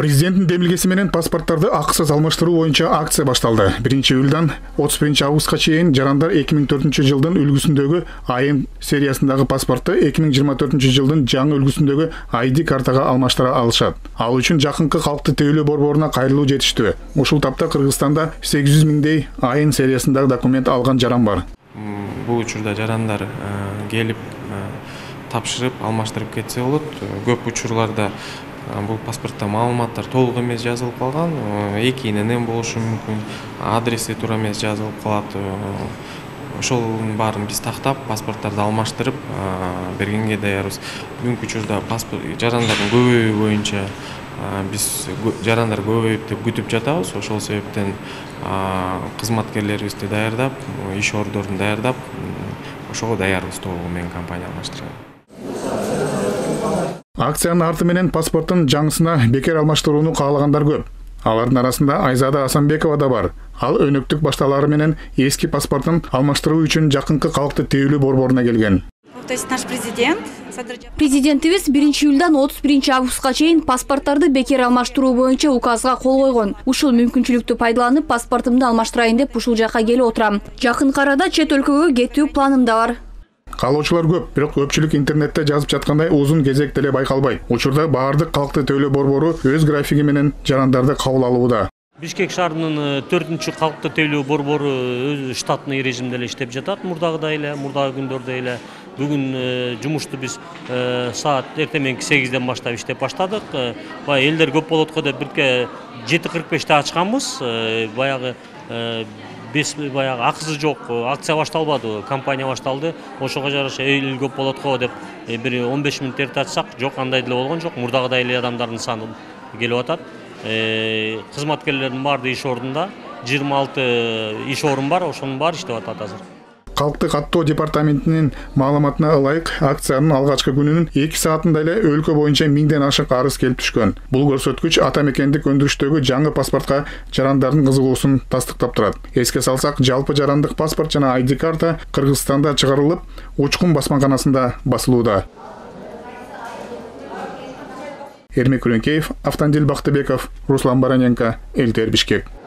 Президенттин демилгеси менен паспорттарды акысыз алмаштыруу боюнча акция башталды. 1-чи июлдан 31-августка чейин жарандар 2004-жылдын үлгүсүндөгү АМ сериясындагы паспортты 2024-жылдын жаңы үлгүсүндөгү ID картага алмаштыра алышат. Ал үчүн жакынкы калкты тейлөө борборуна кайрылуу жетиштүү. Ушул тапта Кыргызстанда 800 миңдей АМ сериясындагы документ алган жаран бар. Бул учурда жарандар келип тапшырып, алмаштырып кетсе болот. Көп учурларда бул паспортта маалыматтар толук эмес жазылып калган, экиненен болушу мүмкүн, адреси туура эмес жазылып калат. Ошонун баарын биз тактап, паспорттарды алмаштырып бергенге даярбыз. Бүгүнкү учурда жарандардын көбөйүү боюнча биз жарандар көбөйүп деп күтүп жатабыз. Ошол себептен кызматкерлерибизди даярдап, иш ордорун даярдап, ошого даярбыз толугу менен компания алмаштырабыз. Акциянын арты менен паспорттун жаңысына бекер алмаштырууну каалагандар көп. Алардын арасында Айзада Асамбекова да бар. Ал өнөктүк башталары менен эски паспортун алмаштыруу үчүн жакынкы калкты тейлөө борборуна келген. Президентибиз 1-чи июлдан 31-августка чейин паспорттарды бекер алмаштыруу боюнча указга кол койгон. Ушул мүмкүнчүлүктү пайдаланып, паспортумду алмаштырайын деп ушул жака келип отурам. Жакын арада чет өлкөгө кетүү планым да бар. Калоочулар көп, бирок көпчүлүк интернетте жазып жаткандай узун кезек деле байкалбай. Учурда баардык калкты тейлөө борбору өз графиги менен жарандарды кабыл алууда. Бишкек шаарынын 4-чү калкты тейлөө борбору өз штаттык режимде эле иштеп жатат, мурдагыдай эле, мурдагы күндөрдөй эле. Бүгүн жумушту биз саат эртең менен 8-ден баштап иштеп баштадык. Баягы элдер көп болот го деп бирке 7:45-те ачканбыз. Баягы акысы жок, акция башталбады, компания башталды. Ошого жараша эл көп болот го деп бир 15 мүнөт эрте ачсак, жок, андай деле болгон жок. Мурдагыдай эле адамдардын саны келип атат. Кызматкерлердин баары иш ордунда, 26 иш орун бар, ошонун баары иштеп атат азыр. Калкты каттоо департаментинин маалыматына ылайык, акциянын алгачкы күнүнүн 2 саатында эле өлкө боюнча 1000ден ашык арыз келип түшкөн. Бул көрсөткүч атамекендик өндүрүштөгү жаңы паспортка жарандардын кызыгуусун тастыктап турат. Эске салсак, жалпы жарандык паспорт жана ID карта Кыргызстанда чыгарылып, Учкун басмаканасында басылууда. Эрмек Күлөнкеев, Автандил Бактыбеков, Руслан Бараненко, ЛТР Бишкек.